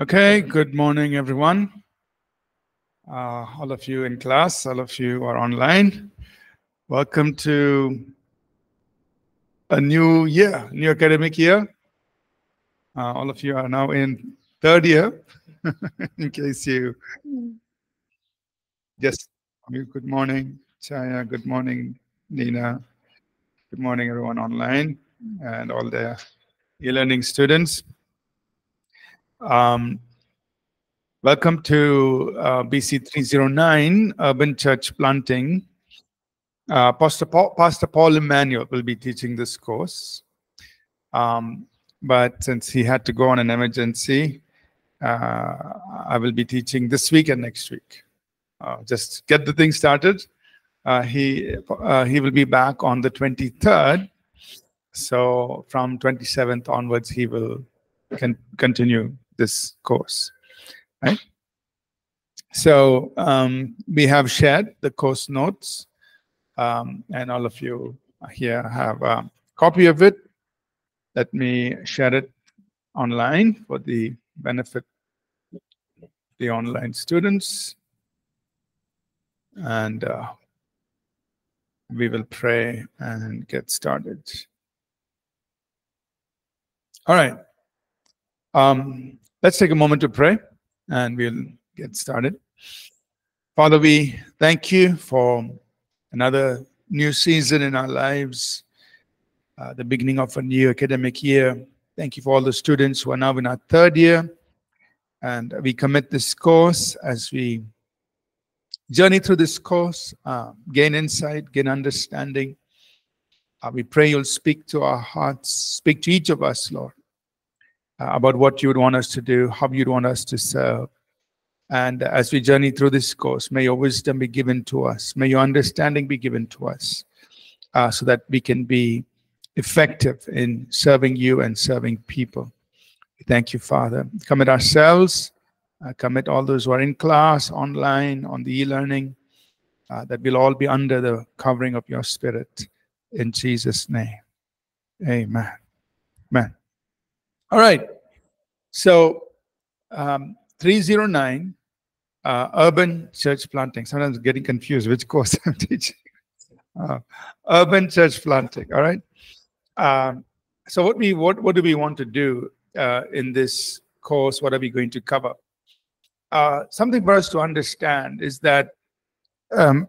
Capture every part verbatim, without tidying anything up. Okay, good morning, everyone. Uh, all of you in class, all of you are online. Welcome to a new year, new academic year. Uh, all of you are now in third year, in case you... Yes, good morning, Chaya. Good morning, Nina. Good morning, everyone online and all the e-learning students. Um, welcome to uh, B C three oh nine Urban Church Planting. Uh, Pastor, Paul, Pastor Paul Emmanuel will be teaching this course. Um, but since he had to go on an emergency, uh, I will be teaching this week and next week. Uh, just get the thing started. Uh, he, uh, he will be back on the twenty-third. So from twenty-seventh onwards, he will can continue this course, right? So um, we have shared the course notes, um, and all of you here have a copy of it. Let me share it online for the benefit of the online students, and uh, we will pray and get started. All right. Um, let's take a moment to pray, and we'll get started. Father, we thank you for another new season in our lives, uh, the beginning of a new academic year. Thank you for all the students who are now in our third year, and we commit this course as we journey through this course, uh, gain insight, gain understanding. Uh, we pray you'll speak to our hearts, speak to each of us, Lord, about what you would want us to do, how you'd want us to serve. And as we journey through this course, may your wisdom be given to us. May your understanding be given to us uh, so that we can be effective in serving you and serving people. We thank you, Father. Commit ourselves, uh, commit all those who are in class, online, on the e-learning, uh, that we'll all be under the covering of your Spirit. In Jesus' name, amen. Amen. All right, so um, three oh nine, uh, Urban Church Planting. Sometimes I'm getting confused which course I'm teaching. Uh, urban Church Planting, all right? Um, so what we what, what do we want to do uh, in this course? What are we going to cover? Uh, something for us to understand is that um,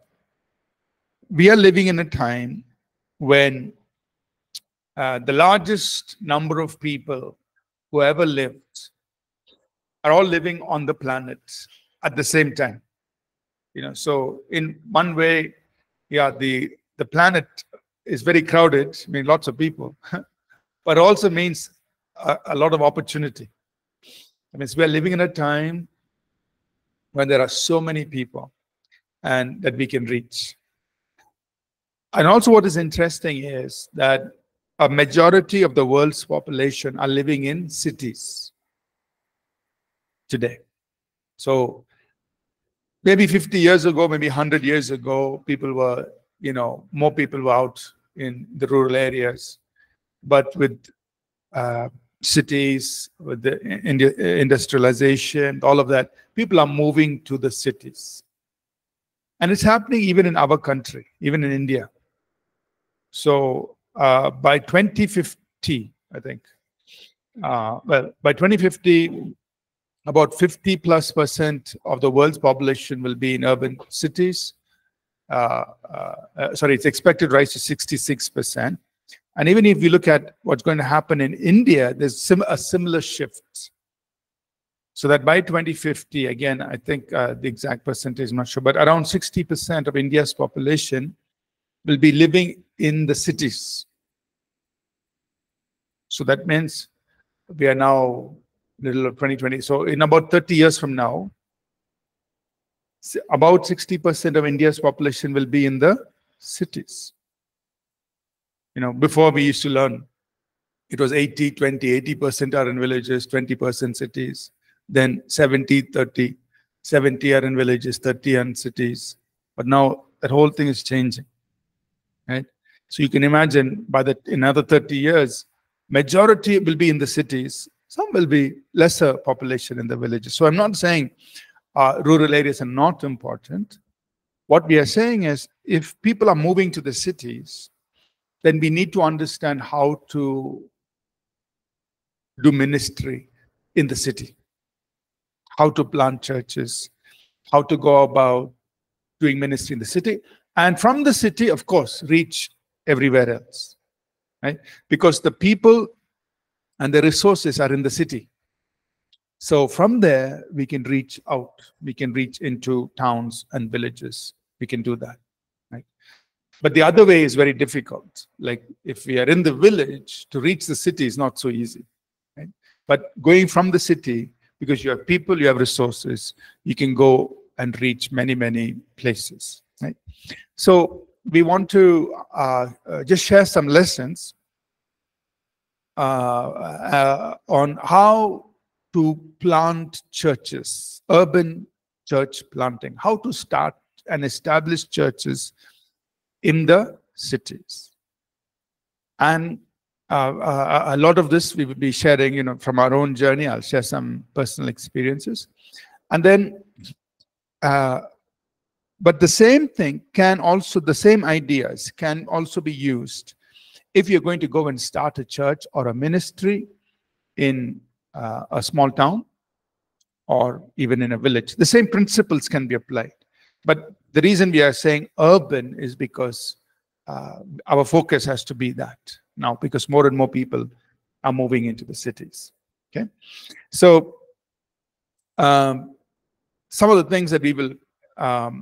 we are living in a time when uh, the largest number of people who ever lived are all living on the planet at the same time. You know, so in one way, yeah, the the planet is very crowded. I mean, lots of people, but also means a, a lot of opportunity. I mean, we're living in a time when there are so many people and that we can reach. And also, what is interesting is that a majority of the world's population are living in cities today. So maybe fifty years ago, maybe one hundred years ago, people were, you know, more people were out in the rural areas. But with uh, cities, with the industrialization, all of that, people are moving to the cities. And it's happening even in our country, even in India. So Uh, by twenty fifty, I think, uh, well, by twenty fifty, about fifty plus percent of the world's population will be in urban cities. Uh, uh, sorry, it's expected to rise to sixty-six percent. And even if you look at what's going to happen in India, there's sim a similar shift. So that by twenty fifty, again, I think uh, the exact percentage, I'm not sure, but around sixty percent of India's population will be living in the cities. So that means we are now little of twenty twenty. So in about thirty years from now, about sixty percent of India's population will be in the cities. You know, before we used to learn, it was eighty, twenty, eighty percent are in villages, twenty percent cities, then seventy, thirty, seventy are in villages, thirty are in cities. But now that whole thing is changing. Right? So you can imagine by the another thirty years, majority will be in the cities, Some will be lesser population in the villages. So I'm not saying uh, rural areas are not important. What we are saying is, if people are moving to the cities, then we need to understand how to do ministry in the city, how to plant churches, how to go about doing ministry in the city, and from the city, of course, reach everywhere else, right? Because the people and the resources are in the city. So from there, we can reach out. We can reach into towns and villages. We can do that, right? But the other way is very difficult. Like if we are in the village, to reach the city is not so easy, right? But going from the city, because you have people, you have resources, you can go and reach many, many places, right? So we want to uh, uh, just share some lessons uh, uh, on how to plant churches, urban church planting, how to start and establish churches in the cities. And uh, uh, a lot of this we will be sharing, you know, from our own journey. I'll share some personal experiences. And then, uh, but the same thing can also, the same ideas can also be used if you're going to go and start a church or a ministry in Uh, a small town or even in a village. The same principles can be applied. But the reason we are saying urban is because uh, our focus has to be that now, because more and more people are moving into the cities. Okay, so um, some of the things that we will um,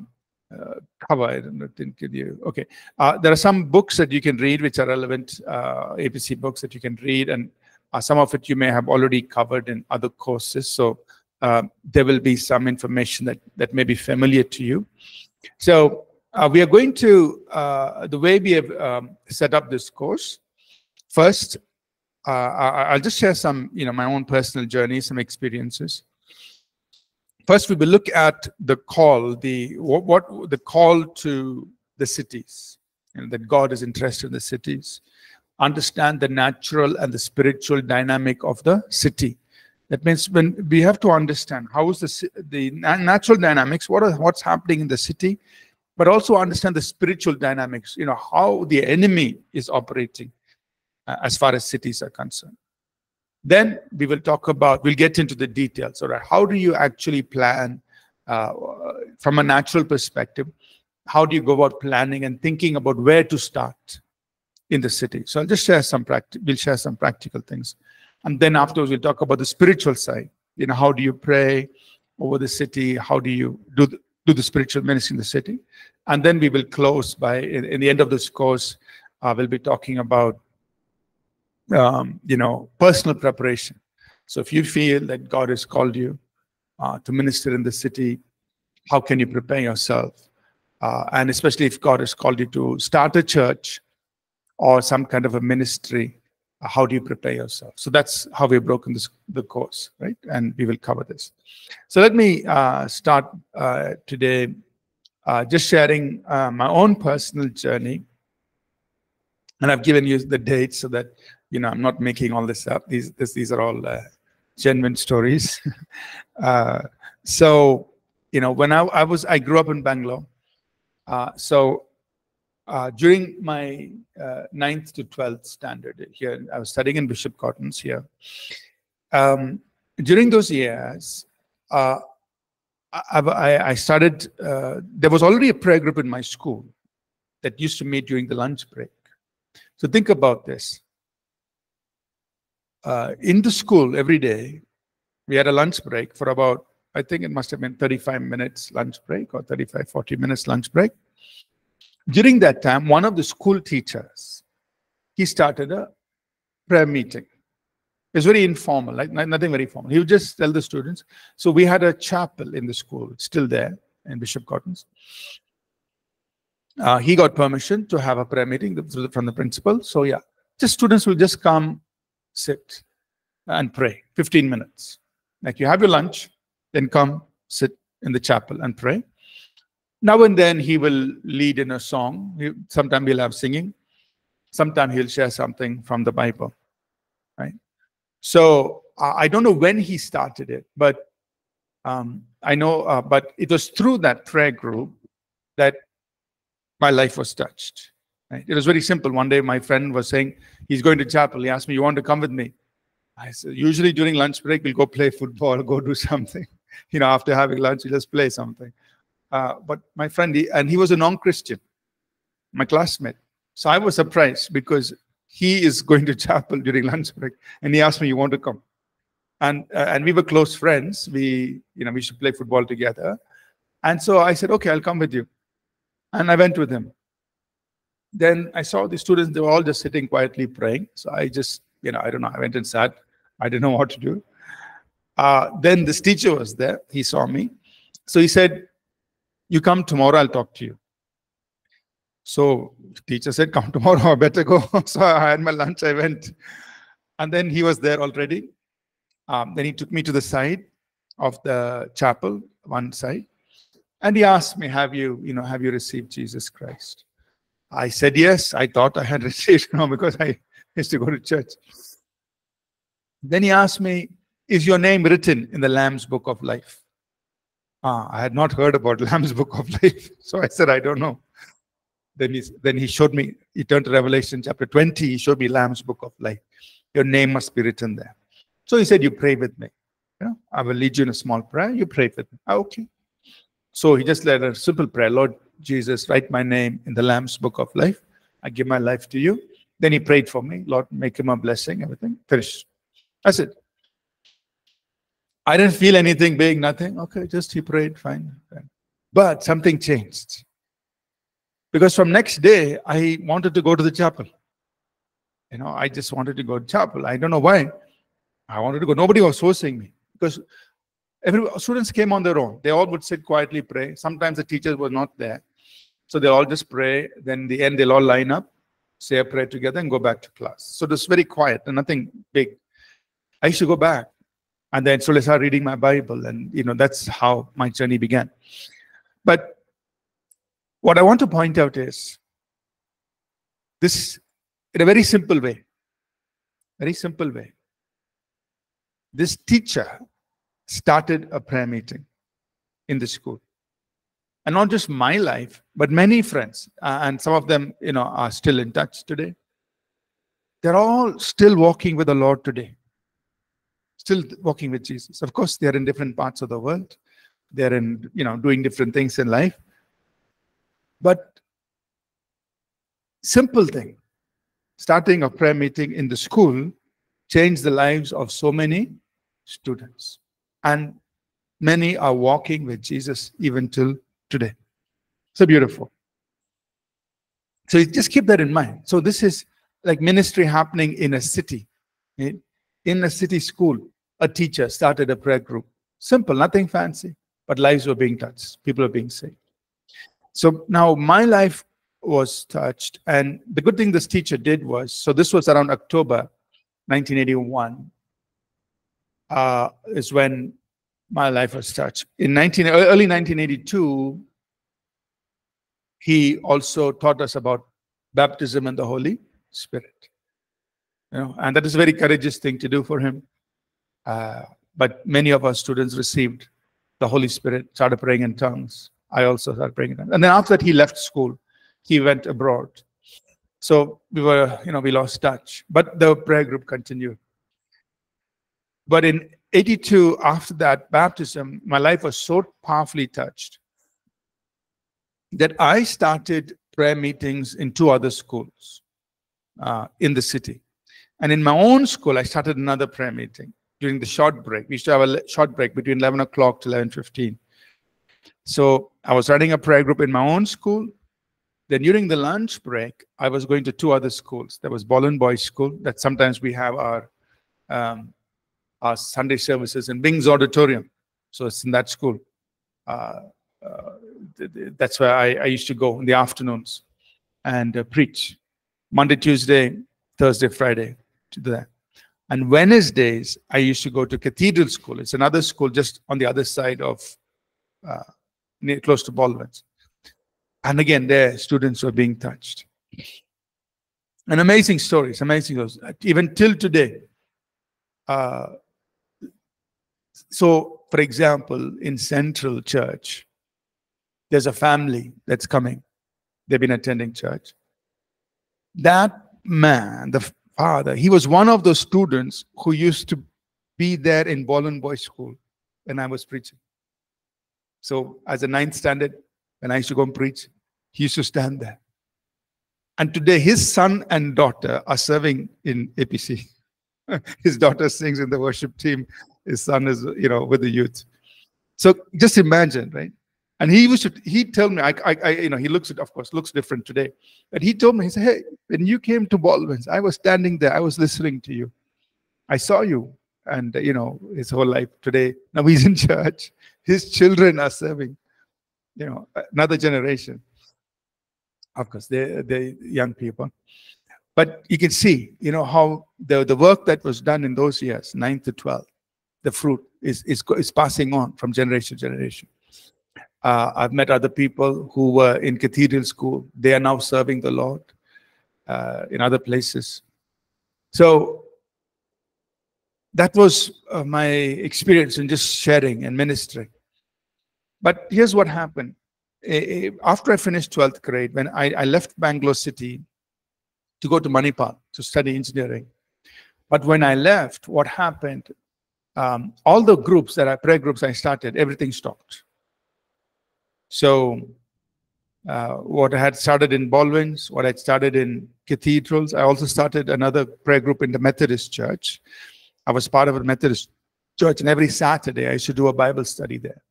uh, cover, I don't think you okay uh, there are some books that you can read which are relevant, uh, A P C books that you can read, and Uh, some of it you may have already covered in other courses, so uh, there will be some information that, that may be familiar to you. So uh, we are going to, uh, the way we have um, set up this course, first, uh, I'll just share some, you know, my own personal journey, some experiences. First, we will look at the call, the what, what the call to the cities, you know, that God is interested in the cities. Understand the natural and the spiritual dynamic of the city. That means when we have to understand how is the, the natural dynamics, what are, what's happening in the city, but also understand the spiritual dynamics, you know, how the enemy is operating uh, as far as cities are concerned. Then we will talk about, we'll get into the details, all right? How do you actually plan uh, from a natural perspective? How do you go about planning and thinking about where to start in the city? So I'll just share some practical, we'll share some practical things. And then afterwards, we'll talk about the spiritual side. You know, how do you pray over the city? How do you do the, do the spiritual ministry in the city? And then we will close by, in, in the end of this course, uh, we'll be talking about, um, you know, personal preparation. So if you feel that God has called you uh, to minister in the city, how can you prepare yourself? Uh, and especially if God has called you to start a church or some kind of a ministry, how do you prepare yourself? So that's how we've broken this, the course, right? And we will cover this. So let me uh, start uh, today uh, just sharing uh, my own personal journey. And I've given you the dates so that, you know, I'm not making all this up. These, this, these are all uh, genuine stories. uh, so, you know, when I, I was, I grew up in Bangalore. Uh, so, Uh, during my uh, ninth to twelfth standard here, I was studying in Bishop Cotton's here. Um, during those years, uh, I, I, I started, uh, there was already a prayer group in my school that used to meet during the lunch break. So think about this. Uh, in the school every day, we had a lunch break for about, I think it must have been thirty-five minutes lunch break, or thirty-five, forty minutes lunch break. During that time, one of the school teachers, he started a prayer meeting. It was very informal, like nothing very formal. He would just tell the students. So we had a chapel in the school, still there in Bishop Cotton's. Uh, he got permission to have a prayer meeting from the principal. So yeah, just students will just come, sit and pray, fifteen minutes. Like you have your lunch, then come sit in the chapel and pray. Now and then he will lead in a song. He, sometime he'll have singing. Sometime he'll share something from the Bible, right? So I don't know when he started it, but um, I know, uh, but it was through that prayer group that my life was touched. Right? It was very simple. One day, my friend was saying, he's going to chapel. He asked me, you want to come with me? I said, usually during lunch break, we'll go play football, go do something. You know, after having lunch, we just play something. Uh, but my friend, he, and he was a non-Christian, my classmate. So I was surprised because he is going to chapel during lunch break. And he asked me, you want to come? And uh, and we were close friends. We, you know, we should play football together. And so I said, okay, I'll come with you. And I went with him. Then I saw the students, they were all just sitting quietly praying. So I just, you know, I don't know, I went and sat. I didn't know what to do. Uh, then this teacher was there. He saw me. So he said, you come tomorrow, I'll talk to you. So the teacher said, come tomorrow, I better go. So I had my lunch, I went. And then he was there already. Um, then he took me to the side of the chapel, one side. And he asked me, have you, you know, have you received Jesus Christ? I said, yes, I thought I had received him because I used to go to church. Then he asked me, is your name written in the Lamb's Book of Life? Uh, I had not heard about Lamb's Book of Life. So I said, I don't know. Then he, then he showed me, he turned to Revelation chapter twenty, he showed me Lamb's Book of Life. Your name must be written there. So he said, you pray with me. You know, I will lead you in a small prayer, you pray with me. Ah, okay. So he just led a simple prayer. Lord Jesus, write my name in the Lamb's Book of Life. I give my life to you. Then he prayed for me. Lord, make him a blessing, everything. Finished. That's it. I didn't feel anything big, nothing. Okay, just he prayed, fine. fine. But something changed. Because from next day, I wanted to go to the chapel. You know, I just wanted to go to chapel. I don't know why. I wanted to go. Nobody was forcing me. Because every students came on their own. They all would sit quietly, pray. Sometimes the teachers were not there. So they all just pray. Then in the end, they'll all line up, say a prayer together, and go back to class. So it was very quiet and nothing big. I used to go back. And then so I started reading my Bible. And, you know, that's how my journey began. But what I want to point out is this, in a very simple way, very simple way, this teacher started a prayer meeting in the school. And not just my life, but many friends, uh, and some of them, you know, are still in touch today. They're all still walking with the Lord today, still walking with Jesus. Of course, they're in different parts of the world. They're in, you know, doing different things in life. But simple thing, starting a prayer meeting in the school changed the lives of so many students. And many are walking with Jesus even till today. So beautiful. So you just keep that in mind. So this is like ministry happening in a city. In a city school, a teacher started a prayer group. Simple, nothing fancy, but lives were being touched. People were being saved. So now my life was touched. And the good thing this teacher did was, so this was around October nineteen eighty-one uh, is when my life was touched. In nineteen, early nineteen eighty-two, he also taught us about baptism and the Holy Spirit. You know, and that is a very courageous thing to do for him. Uh, but many of our students received the Holy Spirit, started praying in tongues. I also started praying in tongues. And then after that, he left school. He went abroad. So we were, you know, we lost touch. But the prayer group continued. But in eighty-two, after that baptism, my life was so powerfully touched that I started prayer meetings in two other schools uh, in the city. And in my own school, I started another prayer meeting during the short break. We used to have a short break between eleven o'clock to eleven fifteen. So I was running a prayer group in my own school. Then during the lunch break, I was going to two other schools. There was Ballen Boys School, that sometimes we have our, um, our Sunday services in Bing's Auditorium. So it's in that school. Uh, uh, th th that's where I, I used to go in the afternoons and uh, preach. Monday, Tuesday, Thursday, Friday to do that. And Wednesdays, I used to go to Cathedral School. It's another school just on the other side of, uh, near, close to Baldwin's. And again, there, students were being touched. And amazing stories, amazing stories. Even till today, uh, So, for example, in Central Church, there's a family that's coming. They've been attending church. That man, the father, he was one of those students who used to be there in Ballen Boys School when I was preaching. So as a ninth standard, when I used to go and preach, he used to stand there. And today his son and daughter are serving in A P C. His daughter sings in the worship team. His son is, you know, with the youth. So just imagine, right? And he used to, he told me, I, I, I, you know, he looks, of course, looks different today. But he told me, he said, hey, when you came to Baldwin's, I was standing there. I was listening to you. I saw you. And, you know, his whole life today. Now he's in church. His children are serving, you know, another generation. Of course, they're, they're young people. But you can see, you know, how the, the work that was done in those years, ninth to twelfth, the fruit is, is, is passing on from generation to generation. Uh, I've met other people who were in Cathedral School. They are now serving the Lord uh, in other places. So that was uh, my experience in just sharing and ministering. But here's what happened. After I finished twelfth grade, when I, I left Bangalore City to go to Manipal to study engineering. But when I left, what happened, um, all the groups that I, prayer groups I started, everything stopped. So uh, what I had started in Baldwin's, what I had started in cathedrals, I also started another prayer group in the Methodist church. I was part of a Methodist church, and every Saturday I used to do a Bible study there.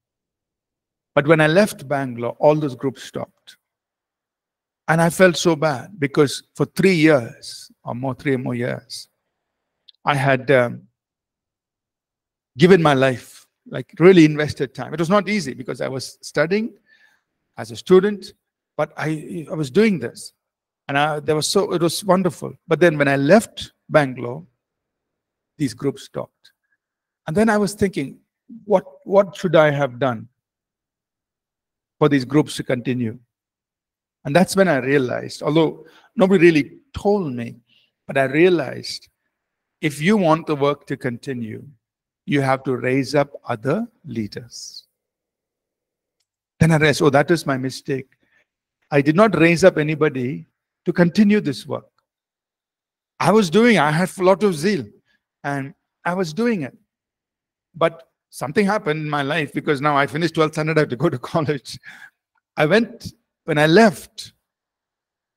But when I left Bangalore, all those groups stopped. And I felt so bad because for three years or more, three or more years, I had um, given my life, like really invested time. It was not easy because I was studying as a student, but I, I was doing this. And I, there was so, it was wonderful. But then when I left Bangalore, these groups stopped. And then I was thinking, what, what should I have done for these groups to continue? And that's when I realized, although nobody really told me, but I realized if you want the work to continue, you have to raise up other leaders. Then I realized, oh, that is my mistake. I did not raise up anybody to continue this work. I was doing, I had a lot of zeal, and I was doing it. But something happened in my life because now I finished twelfth standard, I have to go to college. I went. When I left,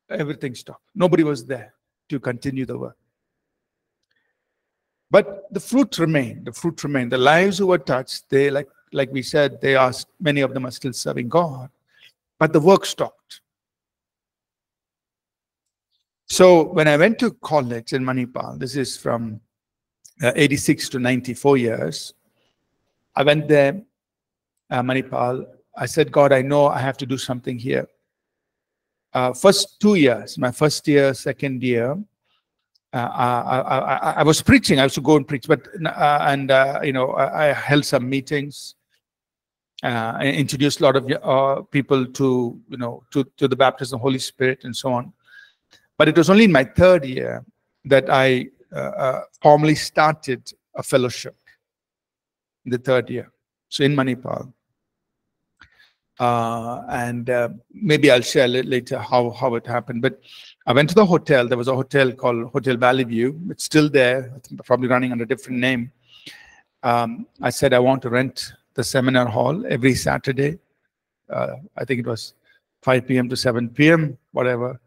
everything stopped. Nobody was there to continue the work. But the fruit remained. The fruit remained. The lives who were touched, they, like, like we said, they are, many of them are still serving God. But the work stopped. So when I went to college in Manipal, this is from uh, eighty-six to ninety-four years, I went there, uh, Manipal. I said, God, I know I have to do something here. Uh, first two years, my first year, second year, uh, I, I, I, I was preaching. I used to go and preach, but uh, and uh, you know, I, I held some meetings. Uh, I introduced a lot of uh, people to you know to to the baptism of the Holy Spirit and so on. But it was only in my third year that I uh, uh, formally started a fellowship. In the third year, so in Manipal. Uh, and uh, maybe I'll share later how, how it happened. But I went to the hotel. There was a hotel called Hotel Valley View. It's still there, probably running under a different name. Um, I said, I want to rent the seminar hall every Saturday. Uh, I think it was five p m to seven p m, whatever,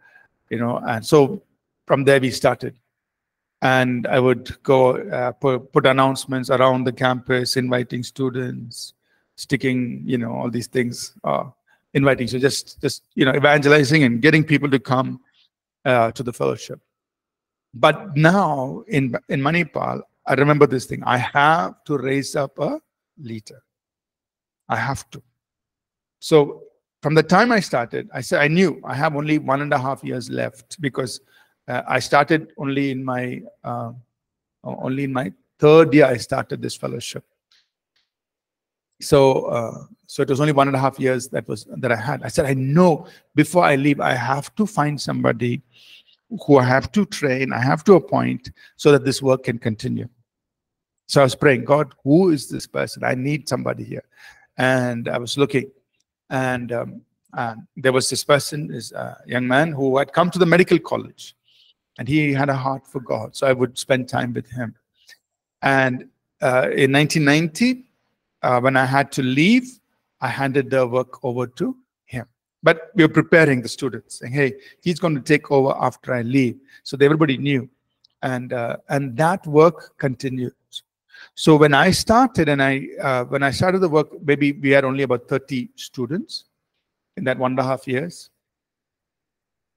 you know. And so from there we started. And I would go uh, put, put announcements around the campus, inviting students, sticking, you know, all these things, uh, inviting. So just, just, you know, evangelizing and getting people to come uh, to the fellowship. But now in, in Manipal, I remember this thing. I have to raise up a leader. I have to. So from the time I started, I said, I knew I have only one and a half years left because uh, I started only in my, uh, only in my third year, I started this fellowship. So, uh, so it was only one and a half years that was that I had. I said, I know before I leave, I have to find somebody who I have to train, I have to appoint so that this work can continue. So I was praying, God, who is this person? I need somebody here. And I was looking, and um, uh, there was this person, this uh, young man who had come to the medical college, and he had a heart for God. So I would spend time with him. And uh, in nineteen ninety, uh, when I had to leave, I handed the work over to him. But we were preparing the students, saying, hey, he's going to take over after I leave. So everybody knew. And, uh, and that work continues. So when I started, and I uh, when I started the work, maybe we had only about thirty students in that one and a half years.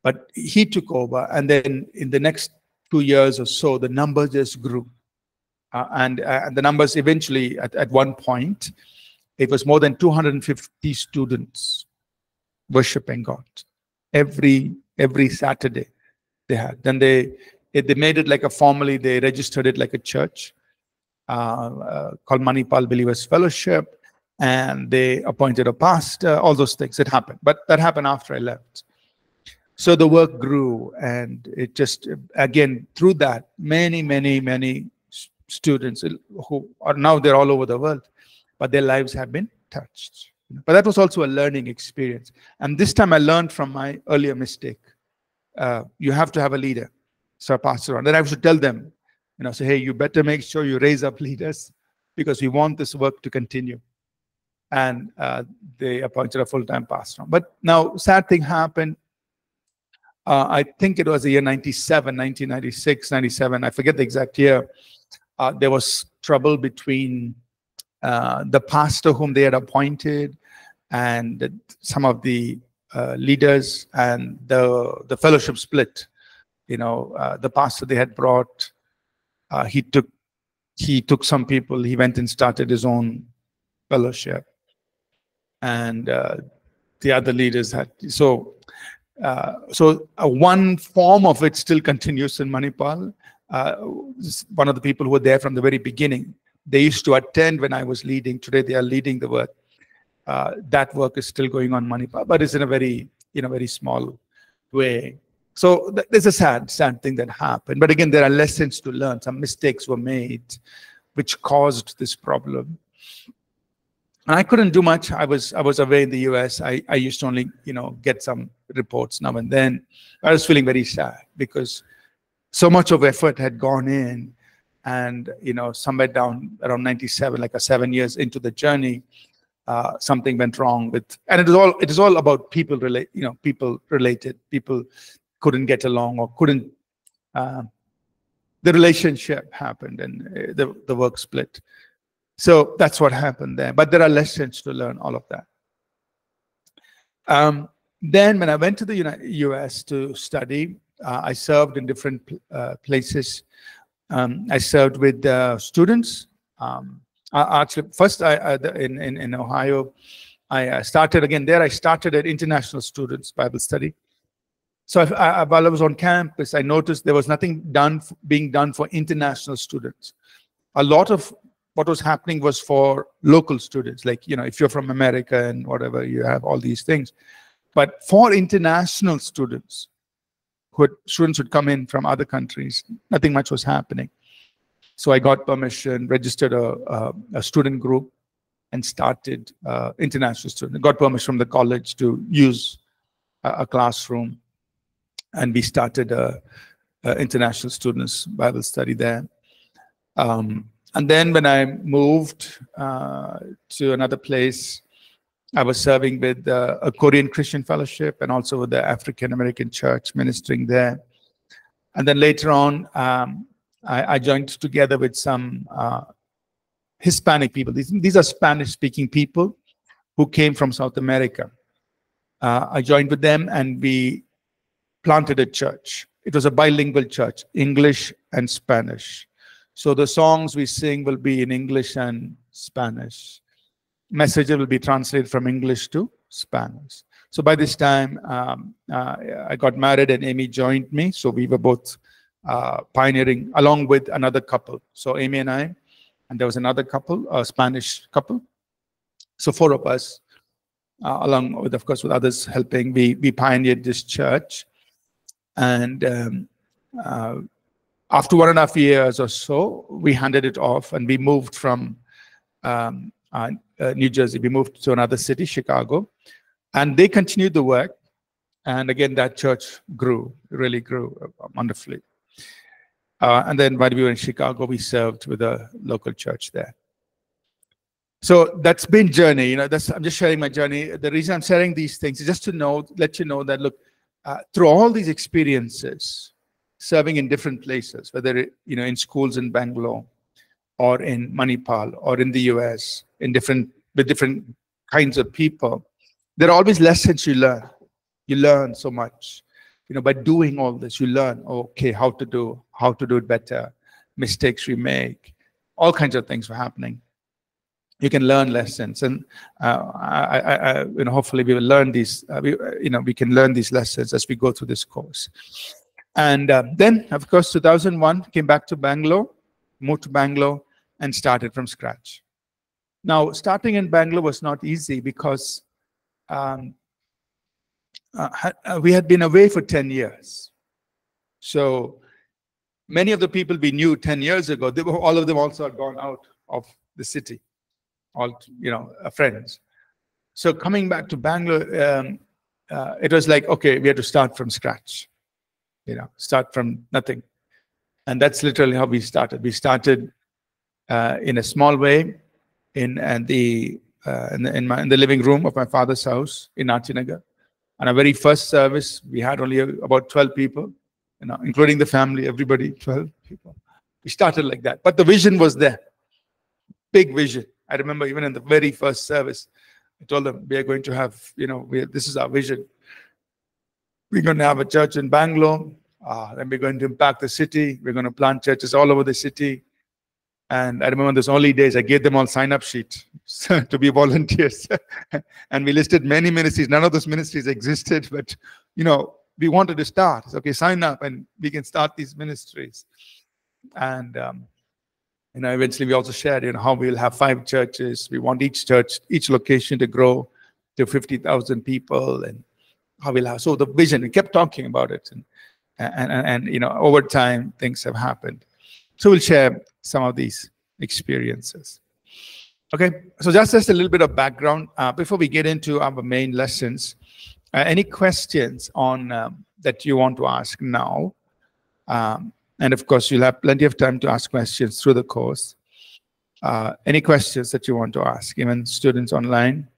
But he took over, and then in the next two years or so, the numbers just grew, uh, and uh, the numbers eventually, at, at one point, it was more than two hundred fifty students worshiping God every every Saturday. They had then they they made it like a formally they registered it like a church. Uh, uh, called Manipal Believers Fellowship, and they appointed a pastor, all those things. It happened. But that happened after I left. So the work grew, and it just, again, through that, many, many, many students who are now, they're all over the world, but their lives have been touched. But that was also a learning experience. And this time I learned from my earlier mistake. Uh, you have to have a leader. So I passed it on. Then I should tell them, you know, say, hey, you better make sure you raise up leaders because we want this work to continue. And uh, they appointed a full-time pastor. But now, sad thing happened. Uh, I think it was the year ninety-seven, nineteen ninety-six, ninety-seven. I forget the exact year. Uh, there was trouble between uh, the pastor whom they had appointed and some of the uh, leaders, and the, the fellowship split. You know, uh, the pastor they had brought... Uh, he took he took some people. He went and started his own fellowship, and uh, the other leaders had so uh, so uh, one form of it still continues in Manipal. Uh, one of the people who were there from the very beginning, they used to attend when I was leading. Today they are leading the work. Uh, that work is still going on in Manipal, but it's in a very in a very small way. So there's a sad, sad thing that happened. But again, there are lessons to learn. Some mistakes were made, which caused this problem. And I couldn't do much. I was I was away in the U S. I, I used to only, you know, get some reports now and then. I was feeling very sad because so much of effort had gone in. And, you know, somewhere down around ninety-seven, like a seven years into the journey, uh, something went wrong with, and it is all it is all about people relate, you know, people related, people couldn't get along or couldn't, uh, the relationship happened and the, the work split. So that's what happened there. But there are lessons to learn, all of that. Um, then when I went to the U S to study, uh, I served in different uh, places. Um, I served with uh, students. Um, I, actually, first I, I, in, in, in Ohio, I started again there. I started at International Students Bible Study. So I, I, while I was on campus, I noticed there was nothing done being done for international students. A lot of what was happening was for local students. Like, you know, if you're from America and whatever, you have all these things. But for international students, who had, students would come in from other countries, nothing much was happening. So I got permission, registered a, a, a student group, and started uh, international students. Got permission from the college to use a, a classroom. And we started a, a international students Bible study there. Um, and then when I moved uh, to another place, I was serving with uh, a Korean Christian fellowship and also with the African American church ministering there. And then later on, um, I, I joined together with some uh, Hispanic people. These, these are Spanish-speaking people who came from South America. Uh, I joined with them, and we planted a church. It was a bilingual church, English and Spanish. So the songs we sing will be in English and Spanish. Messages will be translated from English to Spanish. So by this time, um, uh, I got married and Amy joined me. So we were both uh, pioneering along with another couple. So Amy and I, and there was another couple, a Spanish couple. So four of us, uh, along with, of course, with others helping, we, we pioneered this church. And um, uh, after one and a half years or so, we handed it off and we moved from um, uh, uh, New Jersey. We moved to another city, Chicago, and they continued the work. And again, that church grew, really grew wonderfully. Uh, and then when we were in Chicago, we served with a local church there. So that's been journey. You know, that's, I'm just sharing my journey. The reason I'm sharing these things is just to know, let you know that, look, uh, through all these experiences, serving in different places, whether, you know, in schools in Bangalore or in Manipal or in the U S, in different, with different kinds of people, there are always lessons you learn. You learn so much, you know, by doing all this, you learn, okay, how to do, how to do it better, mistakes we make, all kinds of things were happening. You can learn lessons, and uh, I, I, I, you know, hopefully we will learn these, uh, we, uh, you know, we can learn these lessons as we go through this course. And uh, then, of course, two thousand one, came back to Bangalore, moved to Bangalore, and started from scratch. Now, starting in Bangalore was not easy because um, Uh, we had been away for ten years. So many of the people we knew ten years ago, they were, all of them also had gone out of the city, all, you know, uh, friends. So coming back to Bangalore, um, uh, it was like, okay, we had to start from scratch, you know, start from nothing. And that's literally how we started. We started uh, in a small way in, uh, the, uh, in, the, in, my, in the living room of my father's house in Natchenegar. And our very first service, we had only about twelve people, you know, including the family, everybody, twelve people. We started like that. But the vision was there, big vision. I remember even in the very first service, I told them, we are going to have, you know, we are, this is our vision. We're going to have a church in Bangalore, uh, then we're going to impact the city. We're going to plant churches all over the city. And I remember those early days, I gave them all sign-up sheets to be volunteers. And we listed many ministries. None of those ministries existed, but, you know, we wanted to start. It's okay, sign up and we can start these ministries. And, um, you know, eventually we also shared, you know, how we'll have five churches. We want each church, each location to grow to fifty thousand people and how we'll have. So the vision, we kept talking about it. And, and, and, and you know, over time, things have happened. So we'll share some of these experiences. Okay, so just, just a little bit of background uh, before we get into our main lessons. Uh, any questions on um, that you want to ask now? Um, and of course, you'll have plenty of time to ask questions through the course. Uh, any questions that you want to ask, even students online,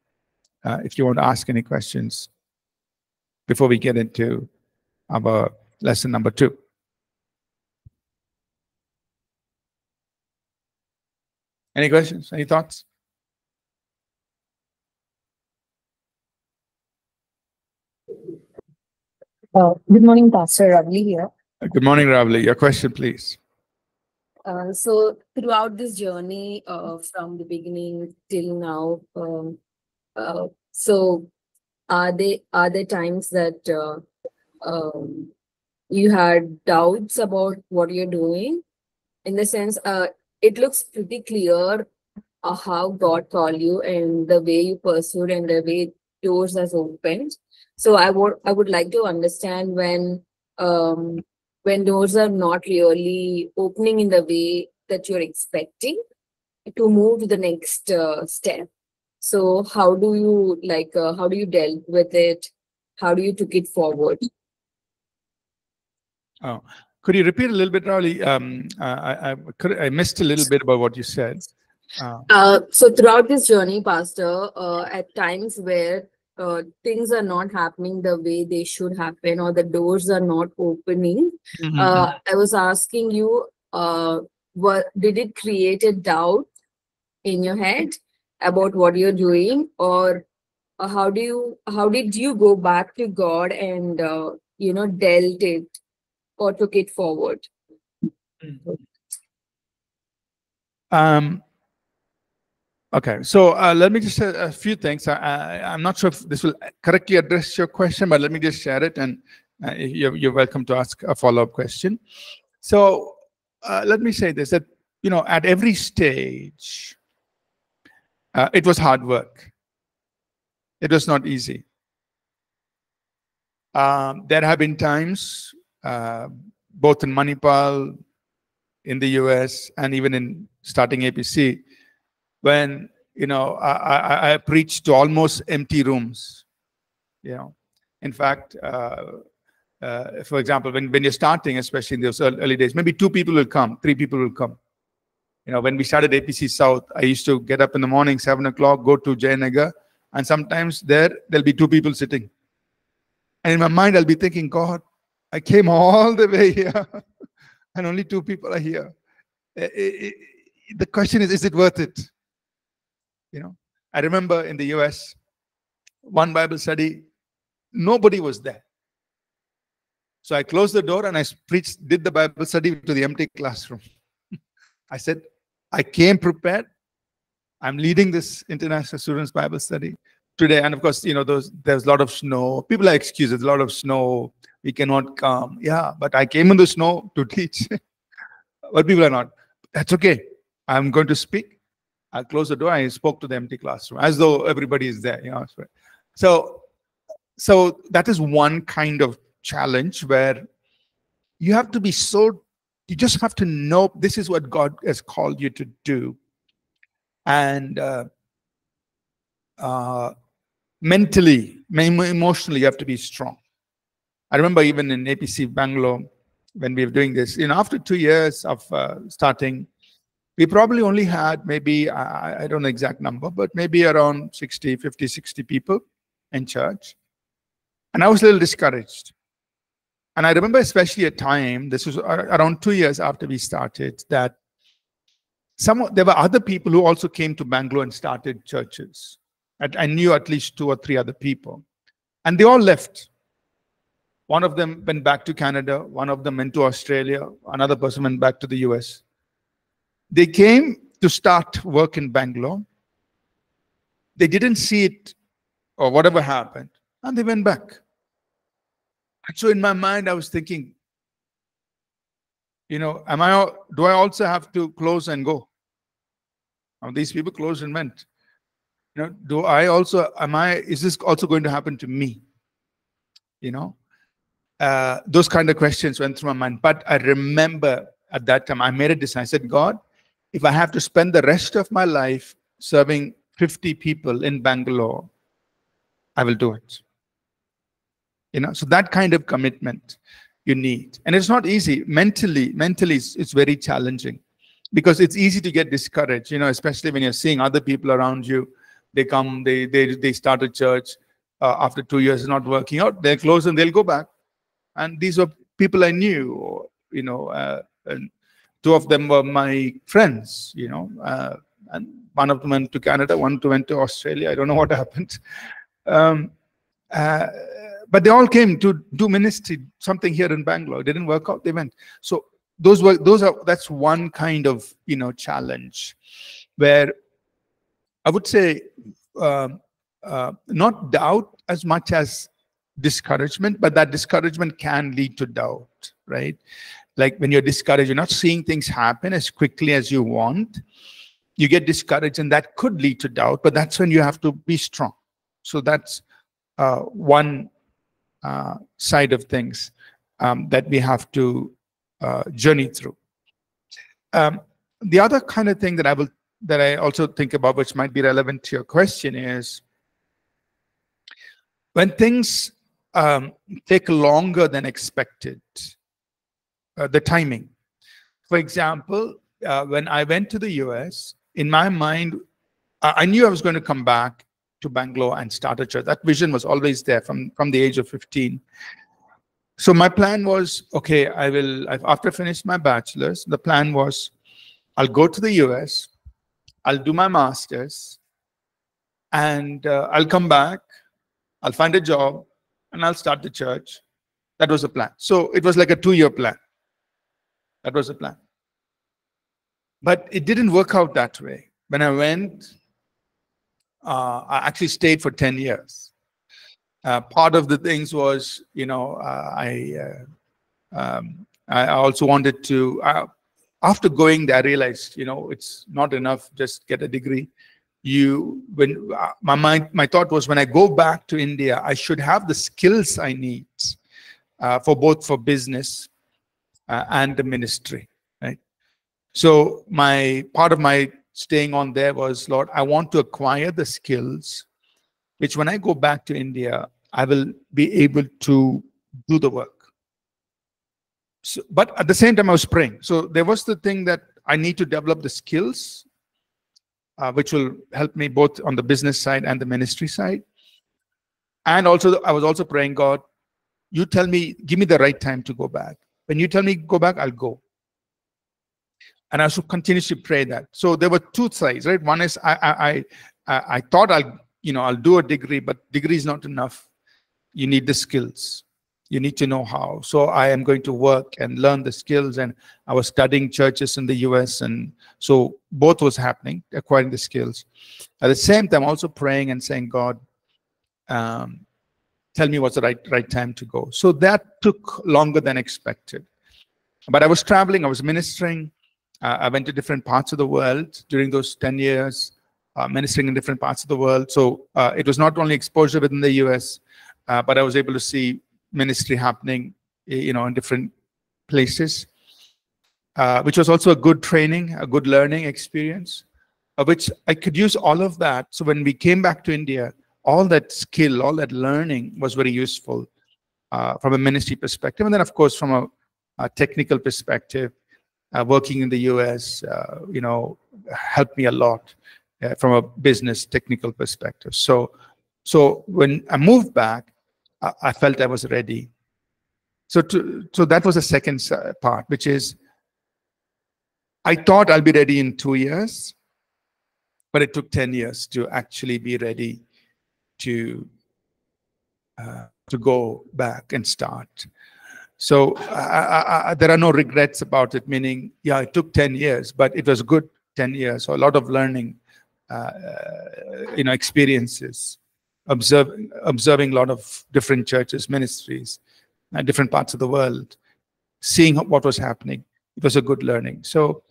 uh, if you want to ask any questions before we get into our lesson number two. Any questions? Any thoughts? Uh, good morning, Pastor Ravli here. Good morning, Ravli. Your question, please. Uh, so, throughout this journey uh, from the beginning till now, um, uh, so are they are there times that uh, um, you had doubts about what you're doing? In the sense, uh. It looks pretty clear uh, how God called you and the way you pursued and the way doors has opened. So I would I would like to understand when um, when doors are not really opening in the way that you're expecting to move to the next uh, step. So how do you like uh, how do you dealt with it? How do you took it forward? Oh. Could you repeat a little bit, Ravli? Um, I, I, could, I missed a little bit about what you said. Uh, uh, so throughout this journey, Pastor, uh, at times where uh, things are not happening the way they should happen or the doors are not opening, mm-hmm. uh, I was asking you, uh, what, did it create a doubt in your head about what you're doing? Or uh, how do you, how did you go back to God and, uh, you know, dealt it? Or took it forward? Um, okay, so uh, let me just say a few things. I, I, I'm not sure if this will correctly address your question, but let me just share it, and uh, you're, you're welcome to ask a follow-up question. So uh, let me say this, that, you know, at every stage, uh, it was hard work. It was not easy. Um, there have been times, Uh, both in Manipal in the U S and even in starting A P C, when, you know, I, I, I preached to almost empty rooms, you know. In fact, uh, uh, for example, when, when you're starting, especially in those early days, maybe two people will come, three people will come. You know, when we started A P C South, I used to get up in the morning, seven o'clock, go to Jayanagar, and sometimes there, there'll be two people sitting. And in my mind, I'll be thinking, God, I came all the way here, and only two people are here. It, it, it, the question is, is it worth it? You know, I remember in the U S, one Bible study, nobody was there. So I closed the door and I preached, did the Bible study to the empty classroom. I said, I came prepared. I'm leading this International Students Bible Study today. And of course, you know, those, there's a lot of snow. People are excuses, a lot of snow. We cannot come. Yeah, but I came in the snow to teach. But people are not. That's okay. I'm going to speak. I'll close the door. I spoke to the empty classroom as though everybody is there. You know, so, so that is one kind of challenge where you have to be so, you just have to know this is what God has called you to do. And uh, uh, mentally, emotionally, you have to be strong. I remember even in A P C Bangalore, when we were doing this, you know, after two years of uh, starting, we probably only had maybe, I, I don't know the exact number, but maybe around sixty, fifty, sixty people in church. And I was a little discouraged. And I remember especially a time, this was around two years after we started, that some there were other people who also came to Bangalore and started churches. I, I knew at least two or three other people. And they all left. One of them went back to Canada. One of them went to Australia. Another person went back to the U S. They came to start work in Bangalore. They didn't see it or whatever happened. And they went back. And so in my mind, I was thinking, you know, am I, do I also have to close and go? Now, these people closed and went. You know, do I also, am I, is this also going to happen to me? You know? Uh, those kind of questions went through my mind. But I remember at that time, I made a decision. I said, God, if I have to spend the rest of my life serving fifty people in Bangalore, I will do it. You know, so that kind of commitment you need. And it's not easy. Mentally, mentally it's, it's very challenging because it's easy to get discouraged, you know, especially when you're seeing other people around you. They come, they, they, they start a church uh, after two years, not working out. They're closed and they'll go back. And these were people I knew, you know, uh, and two of them were my friends, you know, uh, and one of them went to Canada, one went to Australia. I don't know what happened. Um, uh, but they all came to do ministry, something here in Bangalore. It didn't work out, they went. So those were, those are, that's one kind of, you know, challenge where I would say uh, uh, not doubt as much as discouragement, but that discouragement can lead to doubt, right? Like when you're discouraged, you're not seeing things happen as quickly as you want. You get discouraged and that could lead to doubt, but that's when you have to be strong. So that's uh, one uh, side of things um, that we have to uh, journey through. Um, the other kind of thing that I will, that I also think about, which might be relevant to your question is, when things Um, take longer than expected, uh, the timing. For example, uh, when I went to the U S, in my mind, I, I knew I was going to come back to Bangalore and start a church. That vision was always there from, from the age of fifteen. So my plan was, okay, I will, I've, after I finish my bachelor's, the plan was, I'll go to the U S, I'll do my master's, and uh, I'll come back, I'll find a job, and I'll start the church. That was the plan. So it was like a two-year plan. That was the plan. But it didn't work out that way. When I went, uh, I actually stayed for ten years. Uh, part of the things was, you know, uh, I, uh, um, I also wanted to, uh, after going there, I realized, you know, it's not enough, just get a degree. You when uh, my mind my thought was, when I go back to India, I should have the skills I need uh, for both for business uh, and the ministry, right? So my part of my staying on there was, Lord, I want to acquire the skills which when I go back to India, I will be able to do the work. So, but at the same time, I was praying. So there was the thing that I need to develop the skills, uh, which will help me both on the business side and the ministry side. And also, I was also praying, God, you tell me, give me the right time to go back. When you tell me go back, I'll go. And I should continuously pray that. So there were two sides, right? One is I, I, I, I thought I'll, you know, I'll do a degree, but degree is not enough. You need the skills. You need to know how. So I am going to work and learn the skills. And I was studying churches in the U S. And so both was happening, acquiring the skills. At the same time, also praying and saying, God, um, tell me what's the right, right time to go. So that took longer than expected. But I was traveling. I was ministering. Uh, I went to different parts of the world during those ten years, uh, ministering in different parts of the world. So uh, it was not only exposure within the U S, uh, but I was able to see ministry happening, you know, in different places, uh, which was also a good training, a good learning experience, uh, which I could use all of that. So when we came back to India, all that skill, all that learning was very useful uh, from a ministry perspective. And then, of course, from a, a technical perspective, uh, working in the U S, uh, you know, helped me a lot uh, from a business technical perspective. So, so when I moved back, I felt I was ready. So, to, so that was the second part, which is I thought I'll be ready in two years, but it took ten years to actually be ready to uh, to go back and start. So I, I, I, there are no regrets about it, meaning, yeah, it took ten years, but it was good ten years, so a lot of learning, uh, you know, experiences. Observing, observing a lot of different churches, ministries, and different parts of the world, seeing what was happening. It was a good learning. So,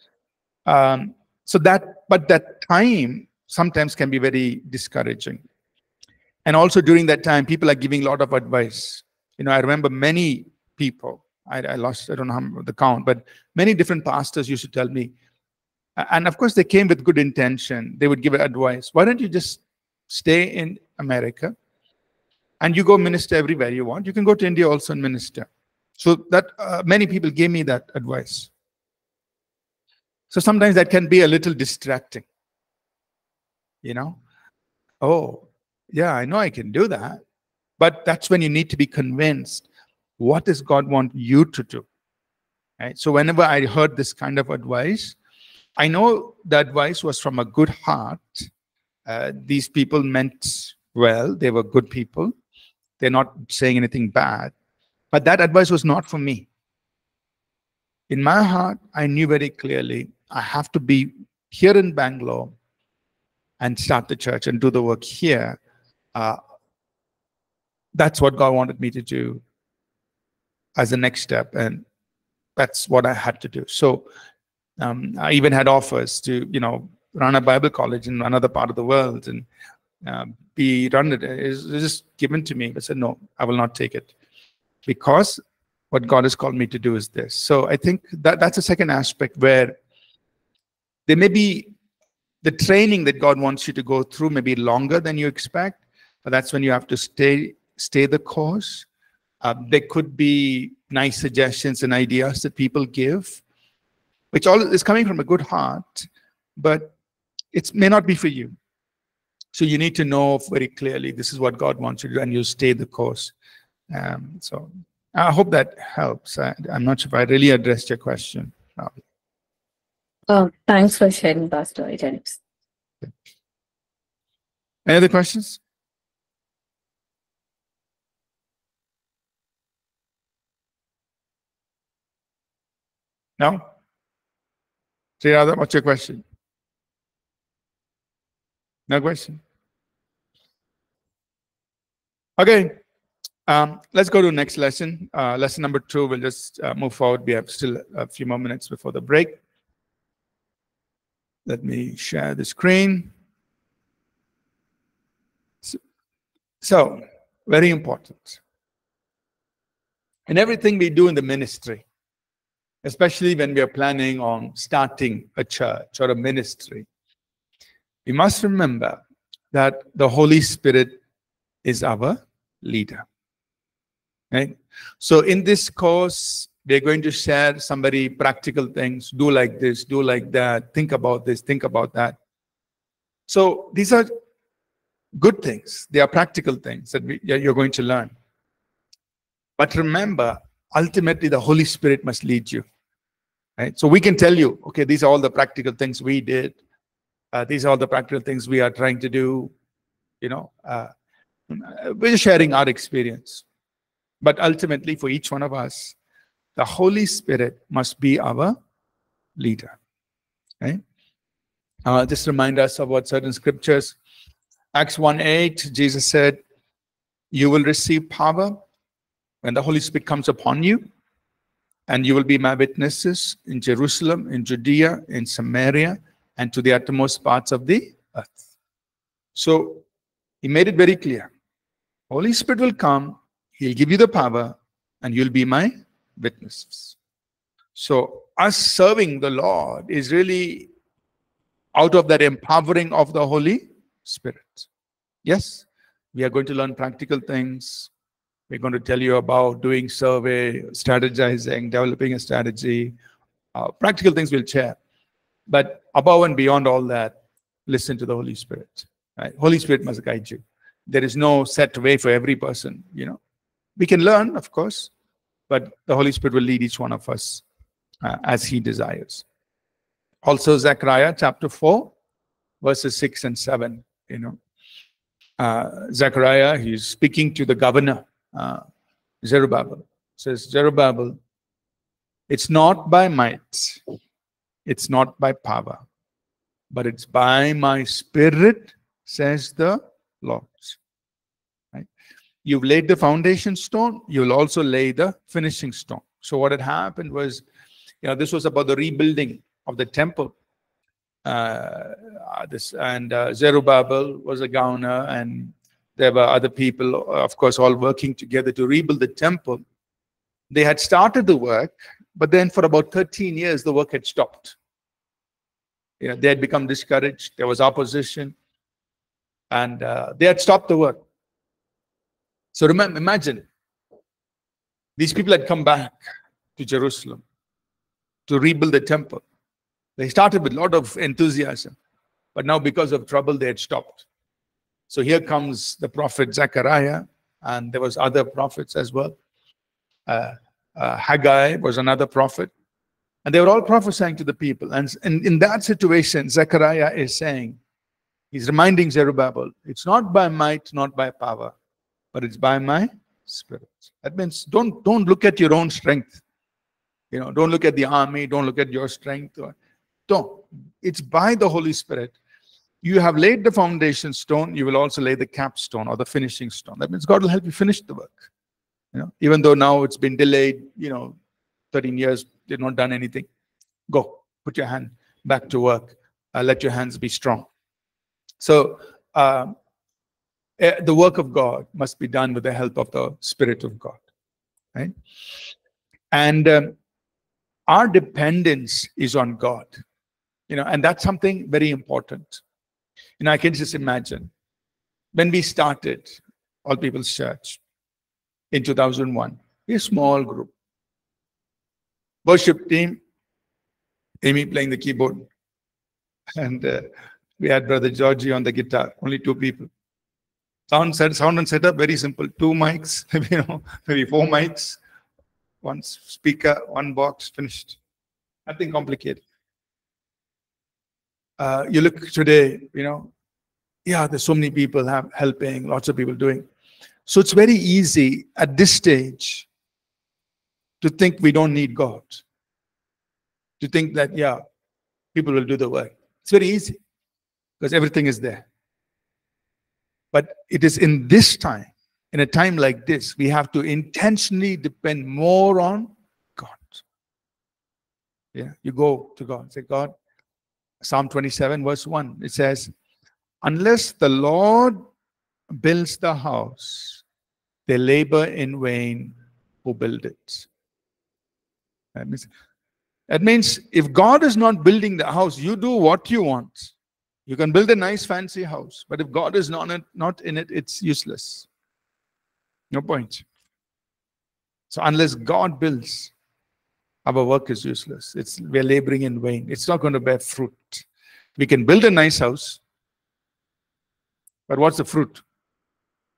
um, so that, but that time sometimes can be very discouraging. And also during that time, people are giving a lot of advice. You know, I remember many people. I, I lost, I don't know how the count, but many different pastors used to tell me. And of course, they came with good intention. They would give advice. Why don't you just stay in America, and you go minister everywhere you want. You can go to India also and minister. So that uh, many people gave me that advice. So sometimes that can be a little distracting. You know, oh, yeah, I know I can do that. But that's when you need to be convinced, what does God want you to do? Right? So whenever I heard this kind of advice, I know the advice was from a good heart. Uh, these people meant well, they were good people. They're not saying anything bad. But that advice was not for me. In my heart, I knew very clearly, I have to be here in Bangalore and start the church and do the work here. Uh, that's what God wanted me to do as the next step. And that's what I had to do. So um, I even had offers to, you know, run a Bible college in another part of the world and uh, be run it. It's just given to me. I said, no, I will not take it because what God has called me to do is this. So I think that that's the second aspect where there may be the training that God wants you to go through may be longer than you expect, but that's when you have to stay, stay the course. Uh, there could be nice suggestions and ideas that people give, which all is coming from a good heart, but it may not be for you. So you need to know very clearly, this is what God wants you to do, and you stay the course. Um, so I hope that helps. I, I'm not sure if I really addressed your question. No. Oh, thanks for sharing, Pastor. It helps. Okay. Any other questions? No? Sridhar, what's your question? No question. Okay, um, let's go to the next lesson. Uh, lesson number two, we'll just uh, move forward. We have still a few more minutes before the break. Let me share the screen. So, so very important. In everything we do in the ministry, especially when we are planning on starting a church or a ministry, we must remember that the Holy Spirit is our leader. Right? So in this course, we're going to share some very practical things. Do like this, do like that, think about this, think about that. So these are good things. They are practical things that we, you're going to learn. But remember, ultimately, the Holy Spirit must lead you. Right? So we can tell you, okay, these are all the practical things we did. Uh, these are all the practical things we are trying to do. You know, uh, we're sharing our experience. But ultimately, for each one of us, the Holy Spirit must be our leader. Right? Uh, just remind us of what certain scriptures. Acts one eight, Jesus said, you will receive power when the Holy Spirit comes upon you, and you will be my witnesses in Jerusalem, in Judea, in Samaria, and to the uttermost parts of the earth. So he made it very clear. Holy Spirit will come, he'll give you the power, and you'll be my witnesses. So us serving the Lord is really out of that empowering of the Holy Spirit. Yes, we are going to learn practical things. We're going to tell you about doing survey, strategizing, developing a strategy. Uh, practical things we'll share. But above and beyond all that, listen to the Holy Spirit. Right? Holy Spirit must guide you. There is no set way for every person. You know, we can learn, of course, but the Holy Spirit will lead each one of us uh, as he desires. Also, Zechariah chapter four, verses six and seven. You know, uh, Zechariah, he's speaking to the governor. Uh, Zerubbabel says, Zerubbabel, it's not by might, it's not by power, but it's by my Spirit, says the Lord. Right? You've laid the foundation stone, you'll also lay the finishing stone. So what had happened was, you know, this was about the rebuilding of the temple. Uh, this and uh, Zerubbabel was a governor, and there were other people, of course, all working together to rebuild the temple. They had started the work, but then for about thirteen years, the work had stopped. You know, they had become discouraged. There was opposition. And uh, they had stopped the work. So remember, imagine, these people had come back to Jerusalem to rebuild the temple. They started with a lot of enthusiasm. But now, because of trouble, they had stopped. So here comes the prophet Zechariah, and there was other prophets as well. Uh, uh, Haggai was another prophet. And they were all prophesying to the people. And, and in that situation, Zechariah is saying, he's reminding Zerubbabel, it's not by might, not by power, but it's by my Spirit. That means don't, don't look at your own strength. You know, don't look at the army, don't look at your strength. Or, don't. It's by the Holy Spirit. You have laid the foundation stone, you will also lay the capstone or the finishing stone. That means God will help you finish the work. You know, even though now it's been delayed, you know, thirteen years, they've not done anything. Go, put your hand back to work. Uh, let your hands be strong. So uh, the work of God must be done with the help of the Spirit of God. Right? And um, our dependence is on God. You know, and that's something very important. You know, I can just imagine when we started All People's Church in two thousand one, a small group. Worship team, Amy playing the keyboard, and uh, we had Brother Georgie on the guitar, only two people. Sound, set, sound and setup, very simple, two mics, you know, maybe four mics, one speaker, one box, finished. Nothing complicated. Uh, you look today, you know, yeah, there's so many people have helping, lots of people doing. So it's very easy at this stage to think we don't need God. To think that, yeah, people will do the work. It's very easy because everything is there. But it is in this time, in a time like this, we have to intentionally depend more on God. Yeah, you go to God and say, God, Psalm twenty-seven verse one, it says, unless the Lord builds the house, they labor in vain who build it. That means That means if God is not building the house, you do what you want. You can build a nice fancy house, but if God is not, not in it, it's useless. No point. So unless God builds, our work is useless. It's, we're laboring in vain. It's not going to bear fruit. We can build a nice house, but what's the fruit?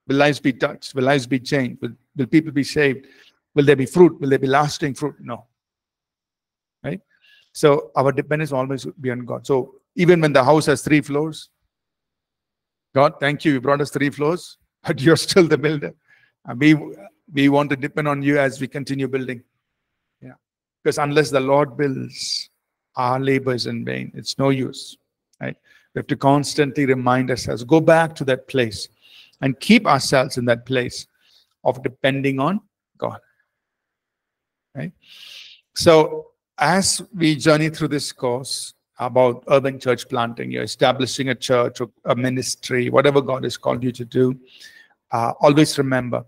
Will lives be touched? Will lives be changed? Will, will people be saved? Will there be fruit? Will there be lasting fruit? No. Right? So our dependence always be on God. So even when the house has three floors, God, thank you, you brought us three floors, but you're still the builder. And we, we want to depend on you as we continue building. Yeah. Because unless the Lord builds, our labor is in vain. It's no use. Right? We have to constantly remind ourselves, go back to that place and keep ourselves in that place of depending on God. Right? So as we journey through this course about urban church planting, you're establishing a church or a ministry, whatever God has called you to do, uh, always remember,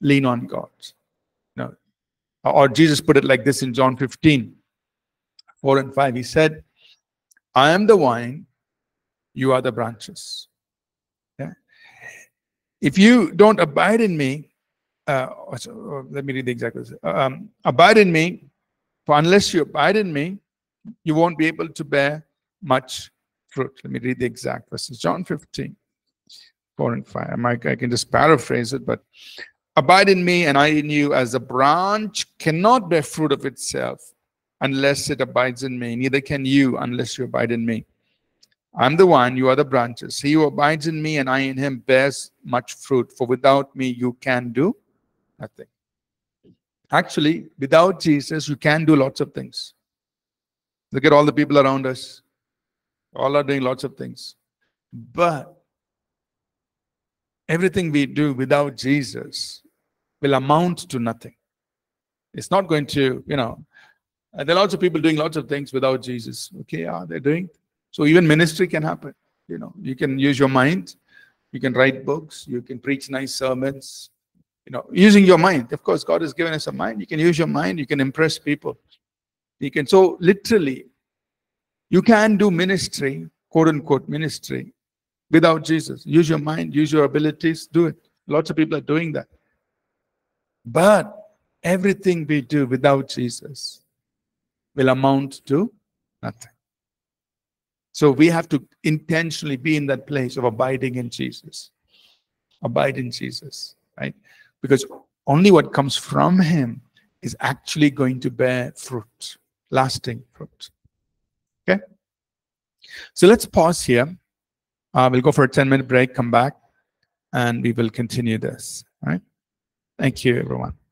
lean on God. You know, or Jesus put it like this in John fifteen, four and five. He said, I am the vine, you are the branches. Yeah? If you don't abide in me, uh, let me read the exact words. Um, abide in me, for unless you abide in me, you won't be able to bear much fruit. Let me read the exact verses. John fifteen, four and five. I, might, I can just paraphrase it, but abide in me and I in you, as a branch cannot bear fruit of itself unless it abides in me. Neither can you unless you abide in me. I'm the one, you are the branches. He who abides in me and I in him bears much fruit, for without me you can do nothing. Actually, without Jesus, you can do lots of things. Look at all the people around us. All are doing lots of things. But everything we do without Jesus will amount to nothing. It's not going to, you know, there are lots of people doing lots of things without Jesus. Okay, yeah, they're doing. So even ministry can happen. You know, you can use your mind. You can write books. You can preach nice sermons. You know, using your mind. Of course, God has given us a mind. You can use your mind. You can impress people. You can, so literally, you can do ministry, quote unquote ministry, without Jesus. Use your mind, use your abilities, do it. Lots of people are doing that. But everything we do without Jesus will amount to nothing. So we have to intentionally be in that place of abiding in Jesus. Abide in Jesus, right? Because only what comes from him is actually going to bear fruit. Lasting fruit. Okay? So let's pause here. Uh, we'll go for a ten minute break, come back, and we will continue this. All right? Thank you, everyone.